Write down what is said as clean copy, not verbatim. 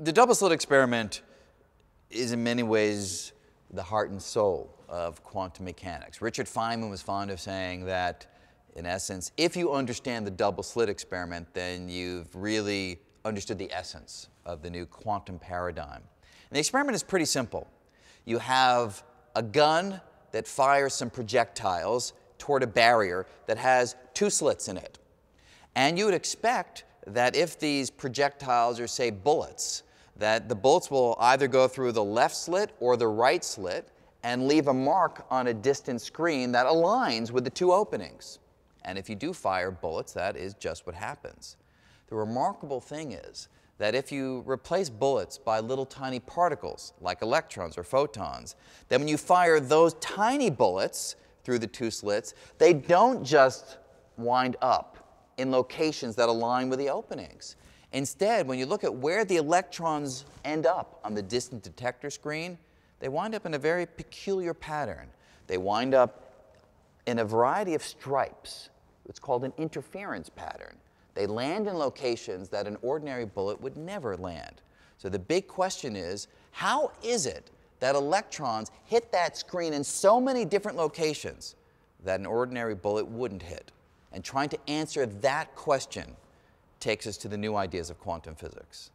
The double-slit experiment is in many ways the heart and soul of quantum mechanics. Richard Feynman was fond of saying that, in essence, if you understand the double-slit experiment, then you've really understood the essence of the new quantum paradigm. And the experiment is pretty simple. You have a gun that fires some projectiles toward a barrier that has two slits in it. And you would expect that if these projectiles are, say, bullets, that the bullets will either go through the left slit or the right slit and leave a mark on a distant screen that aligns with the two openings. And if you do fire bullets, that is just what happens. The remarkable thing is that if you replace bullets by little tiny particles, like electrons or photons, then when you fire those tiny bullets through the two slits, they don't just wind up in locations that align with the openings. Instead, when you look at where the electrons end up on the distant detector screen, they wind up in a very peculiar pattern. They wind up in a variety of stripes. It's called an interference pattern. They land in locations that an ordinary bullet would never land. So the big question is, how is it that electrons hit that screen in so many different locations that an ordinary bullet wouldn't hit? And trying to answer that question takes us to the new ideas of quantum physics.